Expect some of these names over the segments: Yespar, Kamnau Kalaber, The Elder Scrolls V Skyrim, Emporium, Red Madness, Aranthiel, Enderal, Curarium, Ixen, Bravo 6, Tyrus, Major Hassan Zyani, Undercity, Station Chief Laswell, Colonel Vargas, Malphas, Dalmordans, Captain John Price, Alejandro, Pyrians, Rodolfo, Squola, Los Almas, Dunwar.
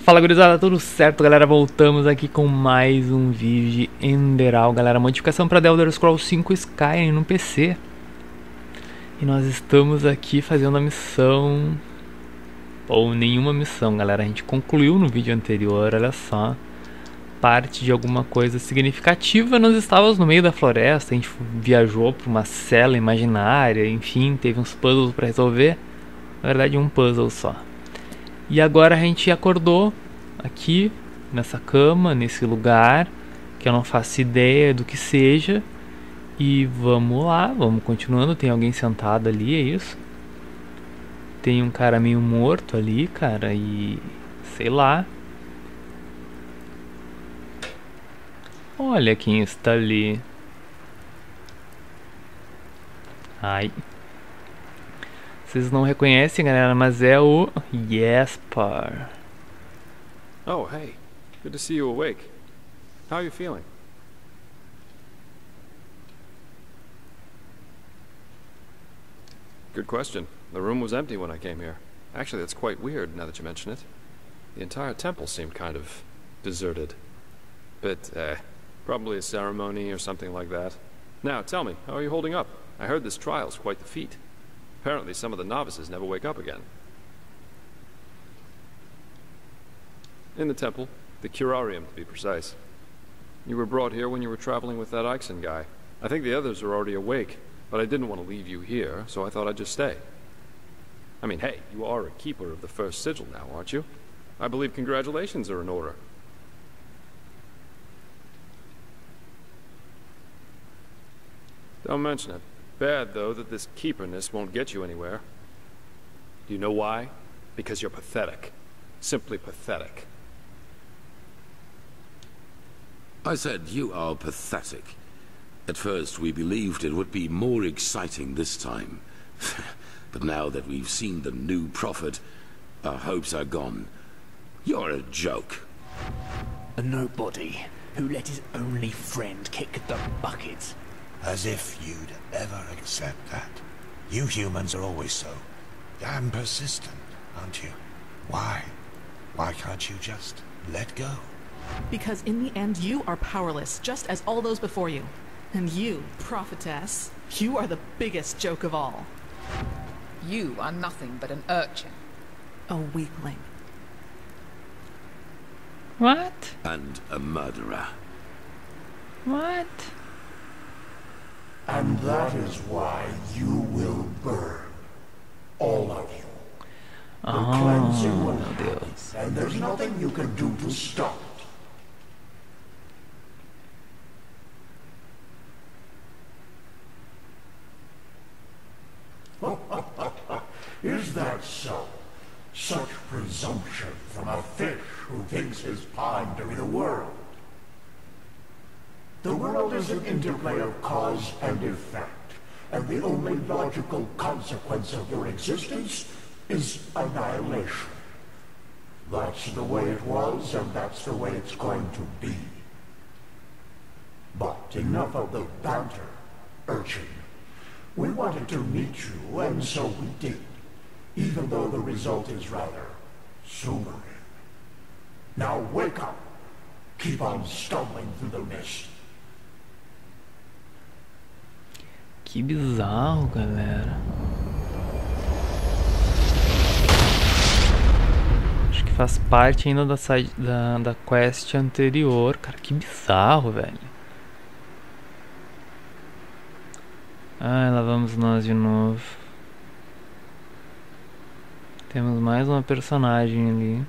Fala gurizada, tudo certo galera? Voltamos aqui com mais um vídeo de Enderal, galera. Modificação para The Elder Scrolls V Skyrim no PC. E nós estamos aqui fazendo a missão... ou nenhuma missão, galera. A gente concluiu no vídeo anterior, olha só. Parte de alguma coisa significativa. Nós estávamos no meio da floresta, a gente viajou para uma cela imaginária, enfim, teve uns puzzles para resolver. Na verdade, um puzzle só. E agora a gente acordou aqui, nessa cama, nesse lugar, que eu não faço ideia do que seja. E vamos lá, vamos continuando. Tem alguém sentado ali, é isso? Tem um cara meio morto ali, cara, e... sei lá. Olha quem está ali. Ai. Vocês não reconhecem, galera, mas é o Yespar. Oh, hey. Good to see you awake. How are you feeling? Good question. The room was empty when I came here. Actually, that's quite weird now that you mention it. The entire temple seemed kind of deserted. But, probably a ceremony or something like that. Now, tell me, how are you holding up? I heard this trial's quite the feat. Apparently, some of the novices never wake up again. In the temple, the Curarium, to be precise. You were brought here when you were traveling with that Ixen guy. I think the others are already awake, but I didn't want to leave you here, so I thought I'd just stay. I mean, hey, you are a keeper of the first sigil now, aren't you? I believe congratulations are in order. Don't mention it. Bad, though, that this keeperness won't get you anywhere. Do you know why? Because you're pathetic. Simply pathetic. I said you are pathetic. At first we believed it would be more exciting this time. But now that we've seen the new prophet, our hopes are gone. You're a joke. A nobody who let his only friend kick the bucket. As if you'd ever accept that. You humans are always so damn persistent, aren't you? Why? Why can't you just let go? Because in the end you are powerless, just as all those before you. And you, prophetess, you are the biggest joke of all. You are nothing but an urchin. A weakling. What? And a murderer. What? And that is why you will burn, all of you. We'll cleanse you will happen, and there's nothing you can do to stop it. Is that so? Such presumption from a fish who thinks his pond to be the world. The world is an interplay of cause and effect, and the only logical consequence of your existence is annihilation. That's the way it was, and that's the way it's going to be. But enough of the banter, urchin. We wanted to meet you, and so we did, even though the result is rather sobering. Now wake up. Keep on stumbling through the mist. Que bizarro, galera. Acho que faz parte ainda da quest anterior. Cara, que bizarro, velho. Ah, lá vamos nós de novo. Temos mais uma personagem ali.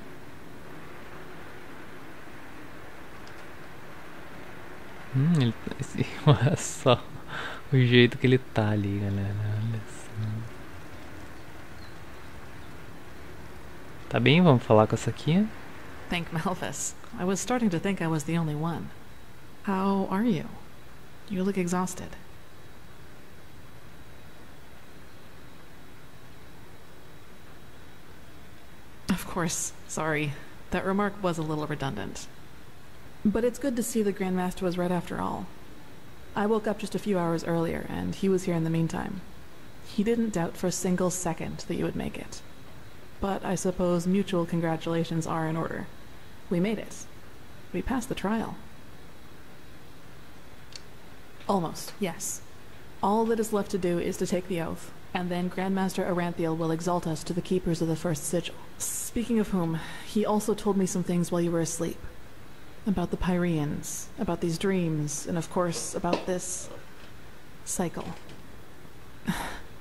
Ele, olha só o jeito que ele tá ali, galera. Olha só. Tá bem, vamos falar com essa aqui. Thank Malphas. I was starting to think I was the only one. How are you? You look exhausted. Of course, sorry. That remark was a little redundant. But it's good to see the Grand Master was right after all. I woke up just a few hours earlier, and he was here in the meantime. He didn't doubt for a single second that you would make it. But I suppose mutual congratulations are in order. We made it. We passed the trial. Almost, yes. All that is left to do is to take the oath, and then Grandmaster Aranthiel will exalt us to the keepers of the first sigil. Speaking of whom, he also told me some things while you were asleep. About the Pyrians, about these dreams, and of course about this... cycle.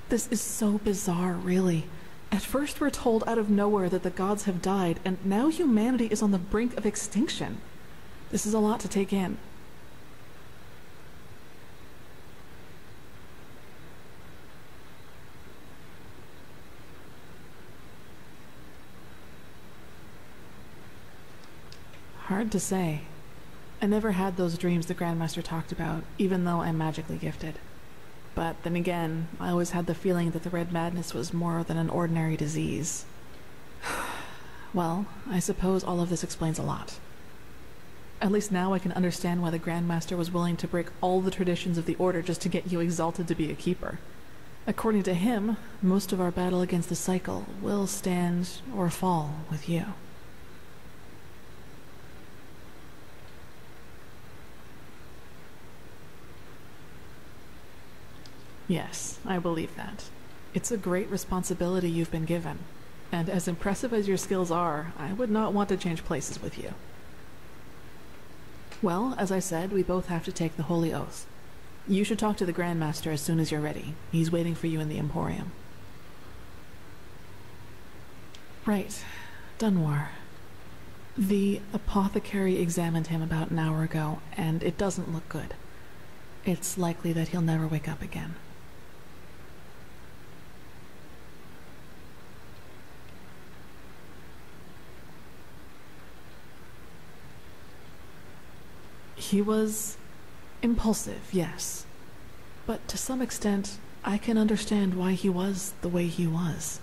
This is so bizarre, really. At first we're told out of nowhere that the gods have died, and now humanity is on the brink of extinction. This is a lot to take in. Hard to say. I never had those dreams the Grandmaster talked about, even though I'm magically gifted. But then again, I always had the feeling that the Red Madness was more than an ordinary disease. Well, I suppose all of this explains a lot. At least now I can understand why the Grandmaster was willing to break all the traditions of the Order just to get you exalted to be a keeper. According to him, most of our battle against the cycle will stand or fall with you. Yes, I believe that. It's a great responsibility you've been given, and as impressive as your skills are, I would not want to change places with you. Well, as I said, we both have to take the Holy Oath. You should talk to the Grandmaster as soon as you're ready. He's waiting for you in the Emporium. Right. Dunwar. The apothecary examined him about an hour ago, and it doesn't look good. It's likely that he'll never wake up again. He was impulsive, yes, but to some extent, I can understand why he was the way he was.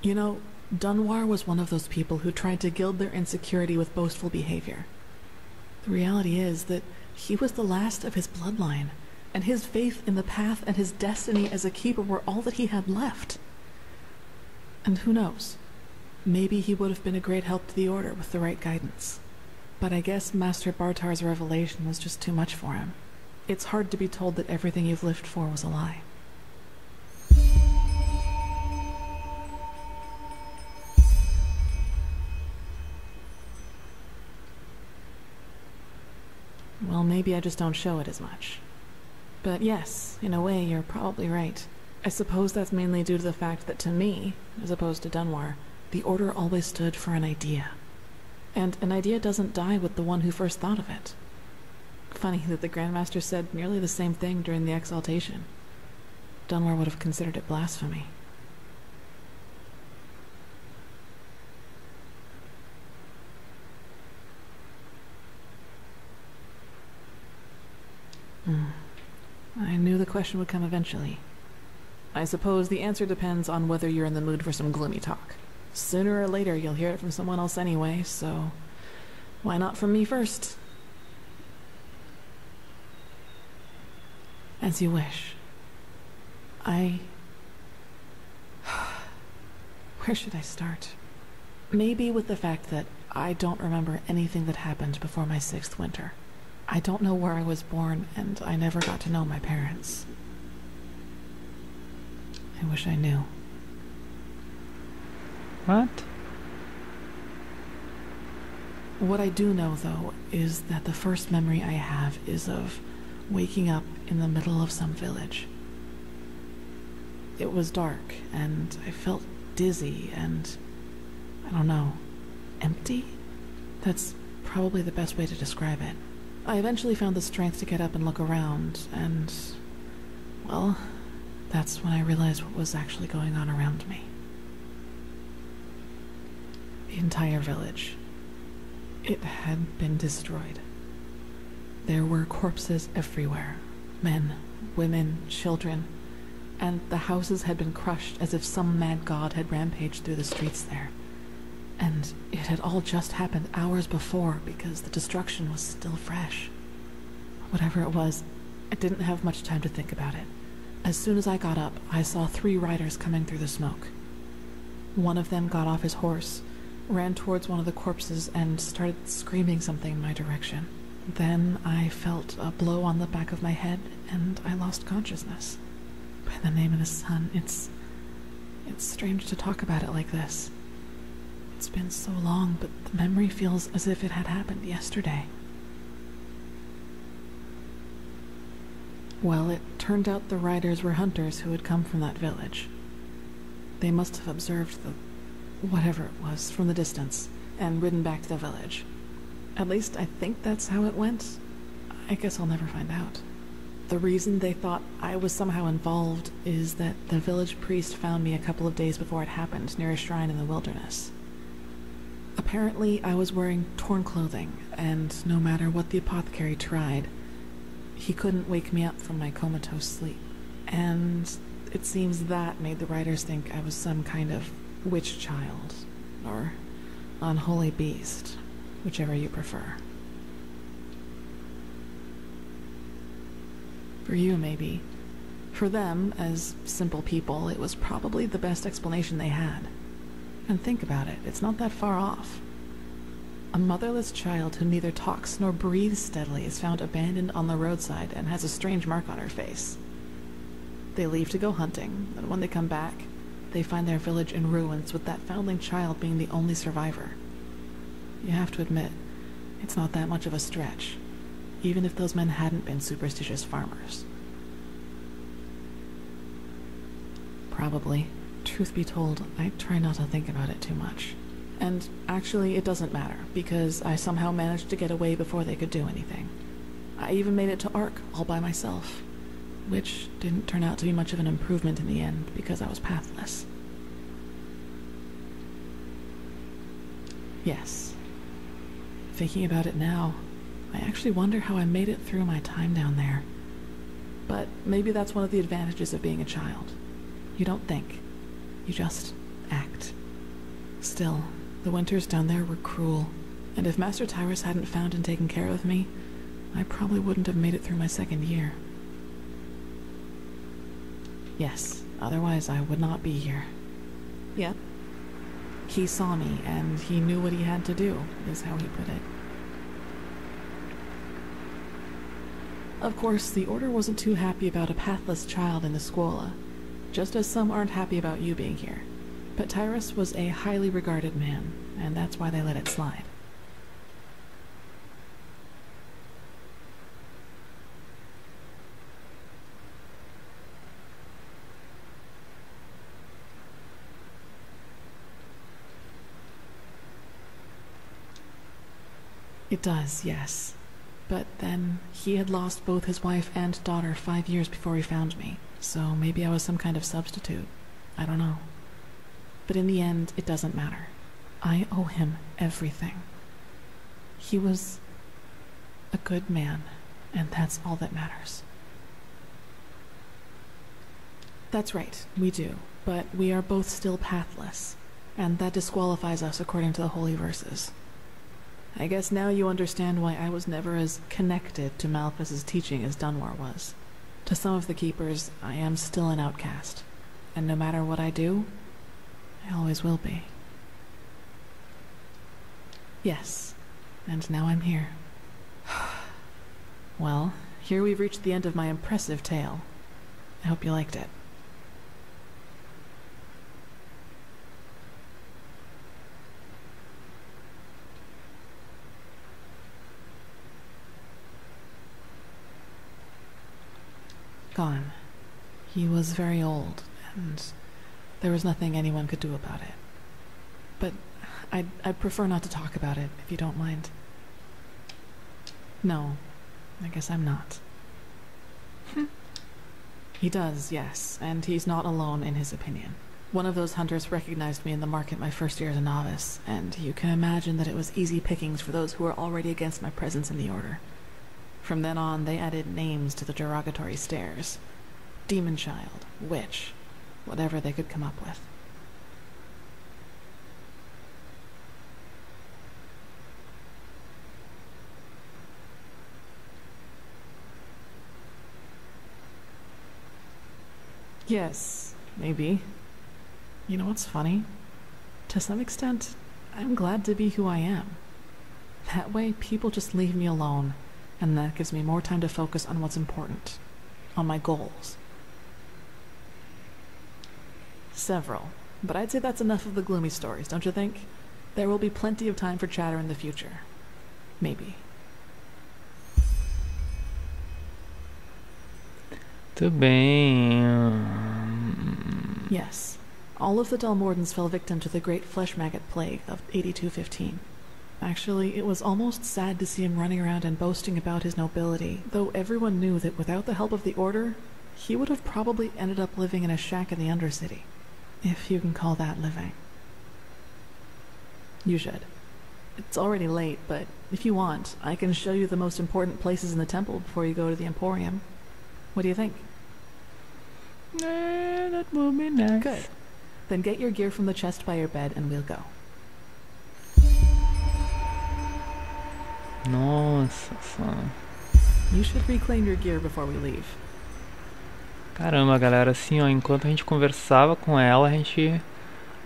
You know, Dunwar was one of those people who tried to gild their insecurity with boastful behavior. The reality is that he was the last of his bloodline, and his faith in the path and his destiny as a keeper were all that he had left. And who knows? Maybe he would have been a great help to the Order with the right guidance. But I guess Master Bartar's revelation was just too much for him. It's hard to be told that everything you've lived for was a lie. Well, maybe I just don't show it as much. But yes, in a way, you're probably right. I suppose that's mainly due to the fact that to me, as opposed to Dunwar, the Order always stood for an idea. And an idea doesn't die with the one who first thought of it. Funny that the Grandmaster said nearly the same thing during the exaltation. Dunwar would have considered it blasphemy. I knew the question would come eventually. I suppose the answer depends on whether you're in the mood for some gloomy talk. Sooner or later, you'll hear it from someone else anyway, so why not from me first? As you wish. Where should I start? Maybe with the fact that I don't remember anything that happened before my 6th winter. I don't know where I was born, and I never got to know my parents. I wish I knew. What? What I do know, though, is that the first memory I have is of waking up in the middle of some village. It was dark, and I felt dizzy and, I don't know, empty? That's probably the best way to describe it. I eventually found the strength to get up and look around, and, well, that's when I realized what was actually going on around me. The entire village. It had been destroyed. There were corpses everywhere. Men, women, children. And the houses had been crushed as if some mad god had rampaged through the streets there. And it had all just happened hours before because the destruction was still fresh. Whatever it was, I didn't have much time to think about it. As soon as I got up, I saw 3 riders coming through the smoke. One of them got off his horse, ran towards one of the corpses and started screaming something in my direction. Then I felt a blow on the back of my head, and I lost consciousness. By the name of the sun, it's strange to talk about it like this. It's been so long, but the memory feels as if it had happened yesterday. Well, it turned out the riders were hunters who had come from that village. They must have observed the whatever it was from the distance and ridden back to the village. At least I think that's how it went. I guess I'll never find out. The reason they thought I was somehow involved is that the village priest found me a couple of days before it happened near a shrine in the wilderness. Apparently I was wearing torn clothing, and no matter what the apothecary tried, he couldn't wake me up from my comatose sleep. And it seems that made the writers think I was some kind of witch child, or unholy beast, whichever you prefer. For you, maybe. For them, as simple people, it was probably the best explanation they had. And think about it, it's not that far off. A motherless child who neither talks nor breathes steadily is found abandoned on the roadside and has a strange mark on her face. They leave to go hunting, and when they come back, they find their village in ruins, with that foundling child being the only survivor. You have to admit, it's not that much of a stretch, even if those men hadn't been superstitious farmers. Probably. Truth be told, I try not to think about it too much. And actually, it doesn't matter, because I somehow managed to get away before they could do anything. I even made it to Ark all by myself, which didn't turn out to be much of an improvement in the end, because I was pathless. Yes. Thinking about it now, I actually wonder how I made it through my time down there. But maybe that's one of the advantages of being a child. You don't think. You just act. Still, the winters down there were cruel, and if Master Tyrus hadn't found and taken care of me, I probably wouldn't have made it through my second year. Yes, otherwise I would not be here. Yep. He saw me, and he knew what he had to do, is how he put it. Of course, the Order wasn't too happy about a pathless child in the Squola, just as some aren't happy about you being here. But Tyrus was a highly regarded man, and that's why they let it slide. It does, yes. But then, he had lost both his wife and daughter 5 years before he found me, so maybe I was some kind of substitute. I don't know. But in the end, it doesn't matter. I owe him everything. He was a good man, and that's all that matters. That's right, we do, but we are both still pathless, and that disqualifies us according to the holy verses. I guess now you understand why I was never as connected to Malphas' teaching as Dunwar was. To some of the Keepers, I am still an outcast, and no matter what I do, I always will be. Yes, and now I'm here. Well, here we've reached the end of my impressive tale. I hope you liked it. Gone. He was very old, and there was nothing anyone could do about it. But I'd prefer not to talk about it, if you don't mind. No, I guess I'm not. He does, yes, and he's not alone in his opinion. One of those hunters recognized me in the market my first year as a novice, and you can imagine that it was easy pickings for those who were already against my presence in the Order. From then on, they added names to the derogatory stares. Demon child, witch, whatever they could come up with. Yes, maybe. You know what's funny? To some extent, I'm glad to be who I am. That way, people just leave me alone, and that gives me more time to focus on what's important, on my goals. Several, but I'd say that's enough of the gloomy stories, don't you think? There will be plenty of time for chatter in the future. Maybe. Too bad. Yes. All of the Dalmordans fell victim to the great flesh maggot plague of 8215. Actually, it was almost sad to see him running around and boasting about his nobility, though everyone knew that without the help of the Order, he would have probably ended up living in a shack in the Undercity, if you can call that living. You should. It's already late, but if you want, I can show you the most important places in the temple before you go to the Emporium. What do you think? Nah, that will be nice. Good. Then get your gear from the chest by your bed and we'll go. No, it's so fun. You should reclaim your gear before we leave. Caramba, galera, assim, ó, enquanto a gente conversava com ela, a gente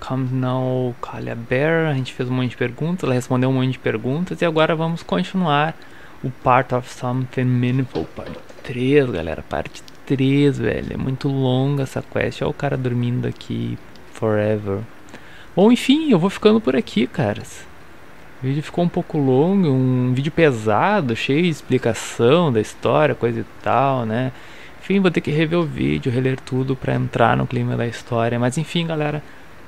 Kamnau Kalaber, a gente fez um monte de perguntas, ela respondeu um monte de perguntas e agora vamos continuar o Part of Something Meaningful, parte 3, galera, parte 3, velho, é muito longa essa quest, olha o cara dormindo aqui. Forever. Bom, enfim, eu vou ficando por aqui, caras. O vídeo ficou um pouco longo, um vídeo pesado, cheio de explicação da história, coisa e tal, né? Enfim, vou ter que rever o vídeo, reler tudo pra entrar no clima da história. Mas enfim, galera,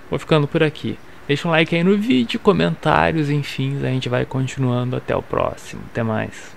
vou ficando por aqui. Deixa um like aí no vídeo, comentários, enfim, a gente vai continuando até o próximo. Até mais.